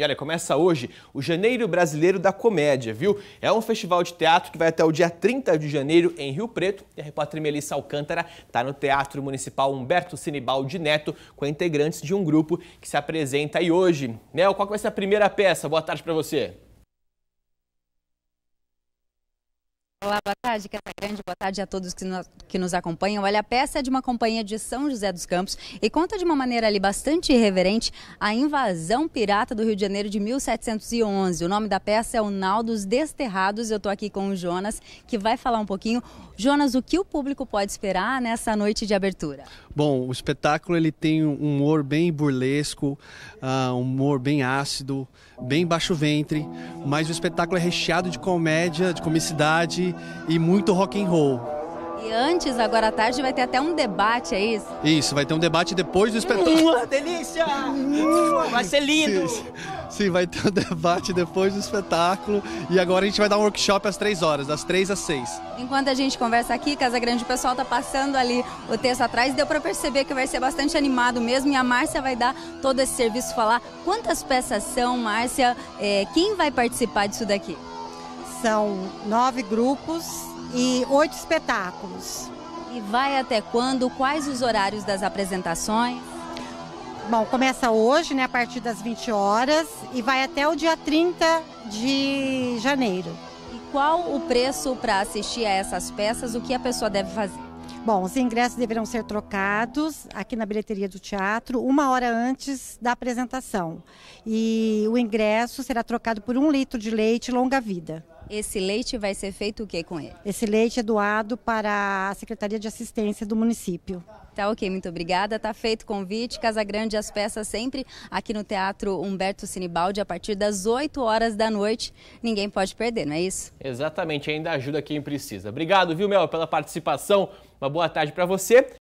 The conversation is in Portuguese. E olha, começa hoje o Janeiro Brasileiro da Comédia, viu? É um festival de teatro que vai até o dia 30 de janeiro em Rio Preto. E a repórter Melissa Alcântara está no Teatro Municipal Humberto Sinibaldi Neto com integrantes de um grupo que se apresenta aí hoje. Mel, qual que vai ser a primeira peça? Boa tarde para você. Olá, boa tarde, Casa Grande, boa tarde a todos que nos acompanham. Olha, a peça é de uma companhia de São José dos Campos e conta de uma maneira ali bastante irreverente a invasão pirata do Rio de Janeiro de 1711. O nome da peça é O Nau dos Desterrados. Eu estou aqui com o Jonas, que vai falar um pouquinho. Jonas, o que o público pode esperar nessa noite de abertura? Bom, o espetáculo ele tem um humor bem burlesco, um humor bem ácido, bem baixo ventre, mas o espetáculo é recheado de comédia, de comicidade, e muito rock and roll. E antes, agora à tarde, vai ter até um debate, é isso? Isso, vai ter um debate depois do espetáculo. Delícia! Vai ser lindo! Sim, sim, vai ter um debate depois do espetáculo. E agora a gente vai dar um workshop às 3 horas, das 3 às 6. Enquanto a gente conversa aqui, Casa Grande, o pessoal tá passando ali o texto atrás. Deu para perceber que vai ser bastante animado mesmo. E a Márcia vai dar todo esse serviço, falar quantas peças são, Márcia. Quem vai participar disso daqui? São 9 grupos e 8 espetáculos. E vai até quando? Quais os horários das apresentações? Bom, começa hoje, né, a partir das 20 horas e vai até o dia 30 de janeiro. E qual o preço para assistir a essas peças? O que a pessoa deve fazer? Bom, os ingressos deverão ser trocados aqui na bilheteria do teatro 1 hora antes da apresentação. E o ingresso será trocado por 1 litro de leite longa-vida. Esse leite vai ser feito o que com ele? Esse leite é doado para a Secretaria de Assistência do município. Tá ok, muito obrigada. Tá feito o convite. Casa Grande, as peças sempre aqui no Teatro Humberto Sinibaldi a partir das 8 horas da noite. Ninguém pode perder, não é isso? Exatamente, ainda ajuda quem precisa. Obrigado, viu, Mel, pela participação. Uma boa tarde para você.